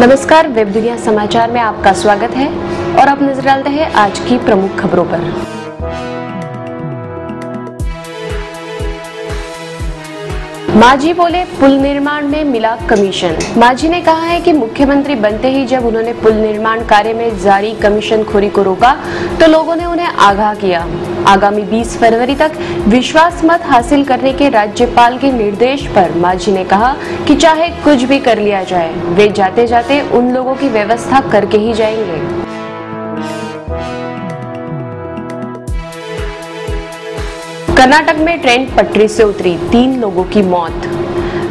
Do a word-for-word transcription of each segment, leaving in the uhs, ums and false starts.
नमस्कार, वेब दुनिया समाचार में आपका स्वागत है और आप नजर डालते हैं आज की प्रमुख खबरों पर। मांझी बोले पुल निर्माण में मिला कमीशन। मांझी ने कहा है कि मुख्यमंत्री बनते ही जब उन्होंने पुल निर्माण कार्य में जारी कमीशन खोरी को रोका तो लोगों ने उन्हें आगाह किया। आगामी बीस फरवरी तक विश्वास मत हासिल करने के राज्यपाल के निर्देश पर मांझी ने कहा कि चाहे कुछ भी कर लिया जाए, वे जाते जाते उन लोगों की व्यवस्था करके ही जाएंगे। कर्नाटक में ट्रेन पटरी से उतरी, तीन लोगों की मौत।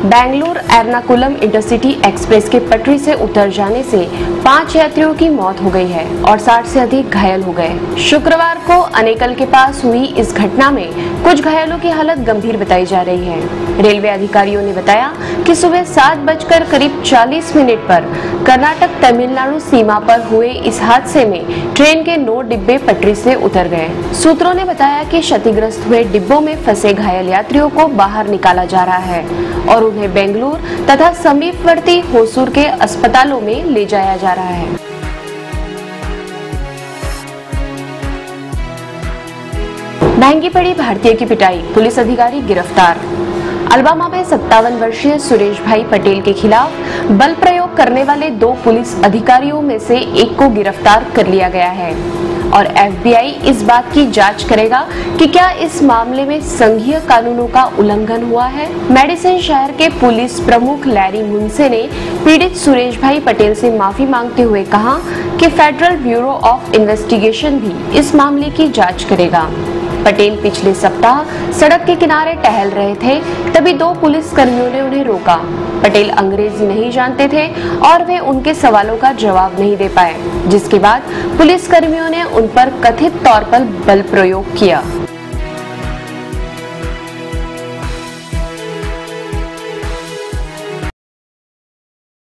बेंगलुरु एर्नाकुलम इंटरसिटी एक्सप्रेस के पटरी से उतर जाने से पांच यात्रियों की मौत हो गई है और साठ से अधिक घायल हो गए। शुक्रवार को अनेकल के पास हुई इस घटना में कुछ घायलों की हालत गंभीर बताई जा रही है। रेलवे अधिकारियों ने बताया कि सुबह सात बजकर करीब चालीस मिनट पर कर्नाटक तमिलनाडु सीमा पर हुए इस हादसे में ट्रेन के नौ डिब्बे पटरी से उतर गए। सूत्रों ने बताया कि क्षतिग्रस्त हुए डिब्बों में फंसे घायल यात्रियों को बाहर निकाला जा रहा है और उन्हें बेंगलुरु तथा समीपवर्ती होसूर के अस्पतालों में ले जाया जा रहा है। महंगी पड़ी भारतीय की पिटाई, पुलिस अधिकारी गिरफ्तार। अलबामा में सत्तावन वर्षीय सुरेश भाई पटेल के खिलाफ बल प्रयोग करने वाले दो पुलिस अधिकारियों में से एक को गिरफ्तार कर लिया गया है और एफ बी आई इस बात की जांच करेगा कि क्या इस मामले में संघीय कानूनों का उल्लंघन हुआ है। मेडिसिन शहर के पुलिस प्रमुख लैरी मुंसे ने पीड़ित सुरेश भाई पटेल से माफी मांगते हुए कहा कि फेडरल ब्यूरो ऑफ इन्वेस्टिगेशन भी इस मामले की जाँच करेगा। पटेल पिछले सप्ताह सड़क के किनारे टहल रहे थे, तभी दो पुलिस कर्मियों ने उन्हें रोका। पटेल अंग्रेजी नहीं जानते थे और वे उनके सवालों का जवाब नहीं दे पाए, जिसके बाद पुलिस कर्मियों ने उन पर कथित तौर पर बल प्रयोग किया।